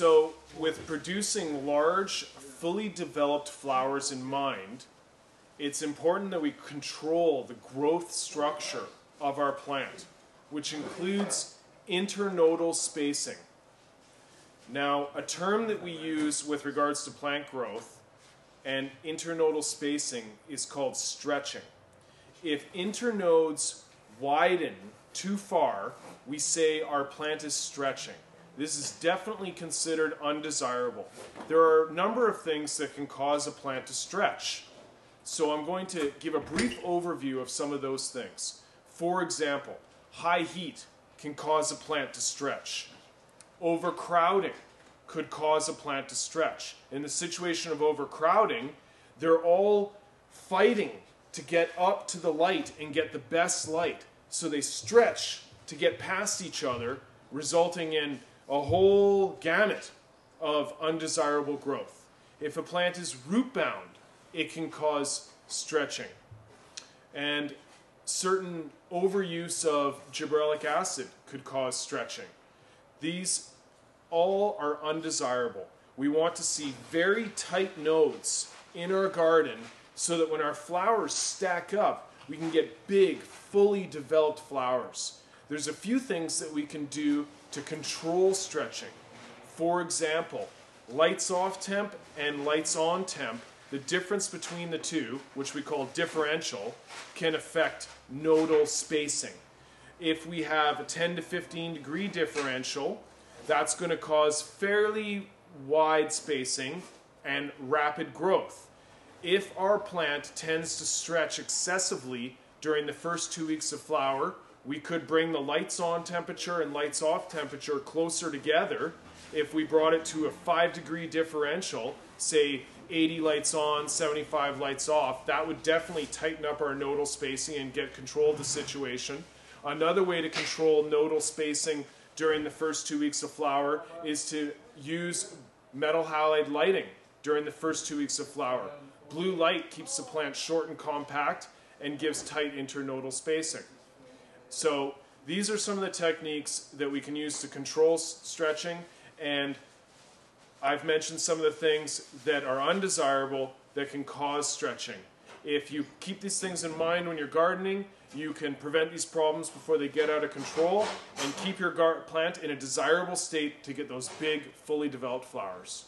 So with producing large, fully developed flowers in mind, it's important that we control the growth structure of our plant, which includes internodal spacing. Now, a term that we use with regards to plant growth and internodal spacing is called stretching. If internodes widen too far, we say our plant is stretching. This is definitely considered undesirable. There are a number of things that can cause a plant to stretch. So I'm going to give a brief overview of some of those things. For example, high heat can cause a plant to stretch. Overcrowding could cause a plant to stretch. In the situation of overcrowding, they're all fighting to get up to the light and get the best light. So they stretch to get past each other, resulting in a whole gamut of undesirable growth. If a plant is root-bound, it can cause stretching. And certain overuse of gibberellic acid could cause stretching. These all are undesirable. We want to see very tight nodes in our garden so that when our flowers stack up, we can get big, fully developed flowers. There's a few things that we can do to control stretching. For example, lights off temp and lights on temp, the difference between the two, which we call differential, can affect nodal spacing. If we have a 10 to 15 degree differential, that's going to cause fairly wide spacing and rapid growth. If our plant tends to stretch excessively during the first 2 weeks of flower, we could bring the lights on temperature and lights off temperature closer together. If we brought it to a 5 degree differential, say 80 lights on, 75 lights off, that would definitely tighten up our nodal spacing and get control of the situation. Another way to control nodal spacing during the first 2 weeks of flower is to use metal halide lighting during the first 2 weeks of flower. Blue light keeps the plant short and compact and gives tight internodal spacing. So these are some of the techniques that we can use to control stretching, and I've mentioned some of the things that are undesirable that can cause stretching. If you keep these things in mind when you're gardening, you can prevent these problems before they get out of control and keep your plant in a desirable state to get those big, fully developed flowers.